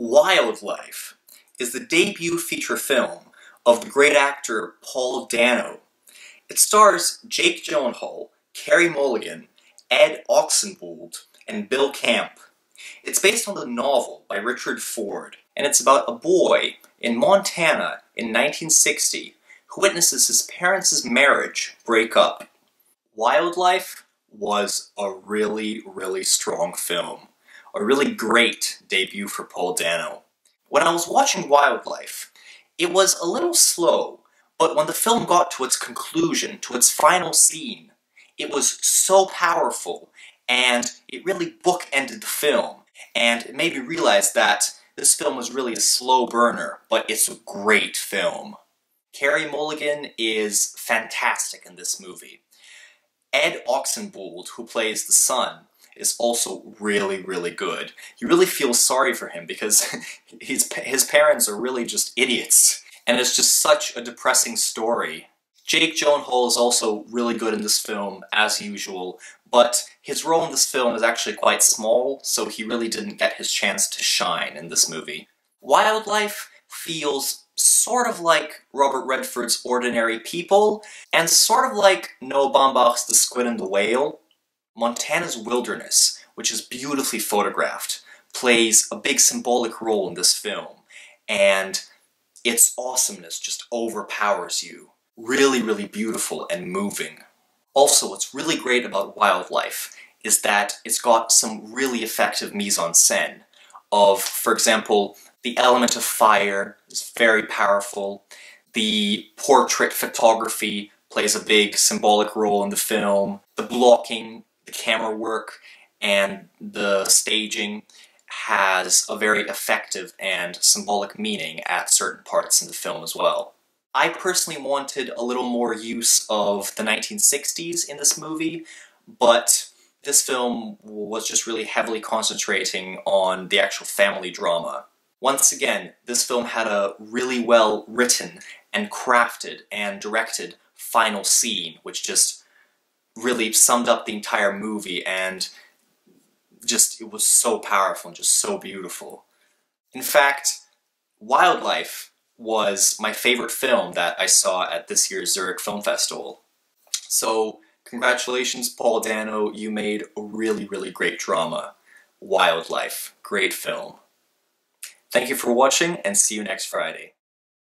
Wildlife is the debut feature film of the great actor Paul Dano. It stars Jake Gyllenhaal, Carey Mulligan, Ed Oxenbould, and Bill Camp. It's based on the novel by Richard Ford, and it's about a boy in Montana in 1960 who witnesses his parents' marriage break up. Wildlife was a really, really strong film. A really great debut for Paul Dano. When I was watching Wildlife, it was a little slow, but when the film got to its conclusion, to its final scene, it was so powerful, and it really bookended the film, and it made me realize that this film was really a slow burner, but it's a great film. Carey Mulligan is fantastic in this movie. Ed Oxenbould, who plays the son, is also really, really good. You really feel sorry for him because his parents are really just idiots, and it's just such a depressing story. Jake Gyllenhaal is also really good in this film, as usual, but his role in this film is actually quite small, so he really didn't get his chance to shine in this movie. Wildlife feels sort of like Robert Redford's Ordinary People, and sort of like Noah Baumbach's The Squid and the Whale. Montana's wilderness, which is beautifully photographed, plays a big symbolic role in this film, and its awesomeness just overpowers you. Really, really beautiful and moving. Also, what's really great about Wildlife is that it's got some really effective mise-en-scène of, for example, the element of fire is very powerful, the portrait photography plays a big symbolic role in the film, the blocking, the camera work, and the staging has a very effective and symbolic meaning at certain parts in the film as well. I personally wanted a little more use of the 1960s in this movie, but this film was just really heavily concentrating on the actual family drama. Once again, this film had a really well written and crafted and directed final scene, which just really summed up the entire movie, and just it was so powerful and just so beautiful. In fact, Wildlife was my favorite film that I saw at this year's Zurich Film Festival. So congratulations, Paul Dano, you made a really, really great drama. Wildlife, great film. Thank you for watching, and see you next Friday.